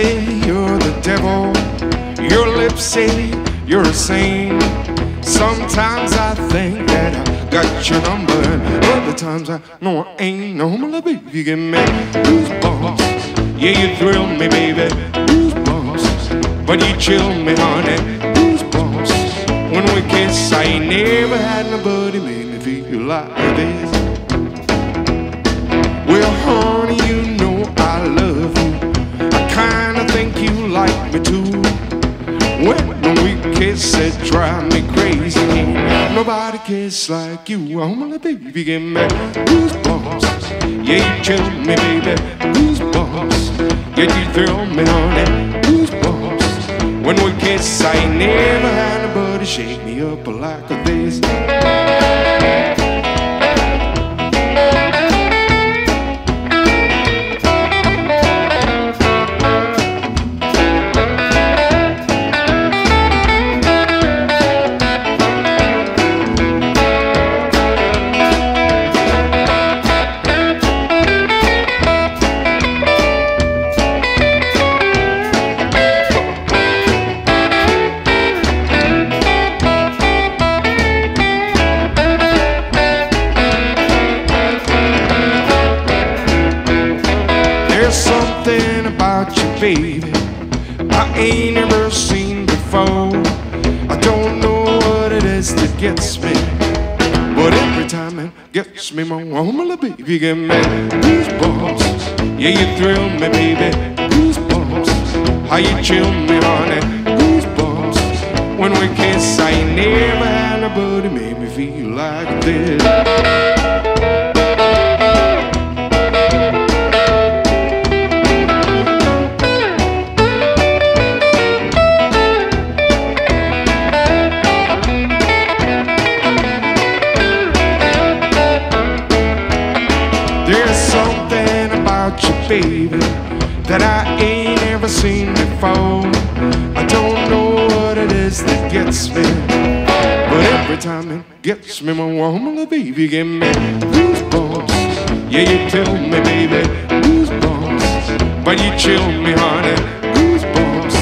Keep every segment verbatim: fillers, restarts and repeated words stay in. say you're the devil. Your lips say you're a saint. Sometimes I think that I got your number, and other times I know I ain't. No, my love, baby, you give me goosebumps. Yeah, you thrill me, baby, goosebumps. But you chill me, honey, goosebumps. When we kiss, I ain't never had nobody make me feel like this. Well, honey, you know I love you. I kinda think you like me too. When we kiss, it drives me crazy. Nobody kisses like you. Oh my baby, give me goosebumps. Yeah, you chill me, baby, goosebumps. Yeah, you thrill me, honey, goosebumps. When we kiss, I ain't never had nobody shake me up like this. Something about you, baby, I ain't never seen before. I don't know what it is that gets me, but every time it gets me more. Oh my baby, you give me goosebumps. Yeah, you thrill me, baby, goosebumps. How you chill me, honey, goosebumps. When we kiss, I ain't never had nobody made me feel like this. There's something about you, baby, that I ain't ever seen before. I don't know what it is that gets me, but every time it gets me, my woman, baby, give me goosebumps. Yeah, you tell me, baby, goosebumps. But you chill me, honey, goosebumps.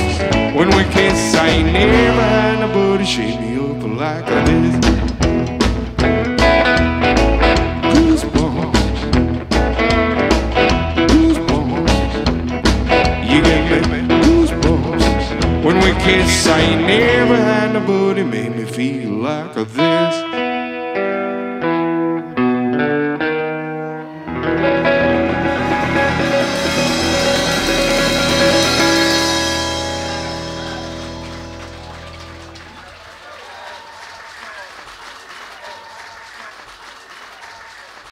When we kiss, I ain't never had nobody shake me up like this. When we kiss, I ain't never had nobody made me feel like this.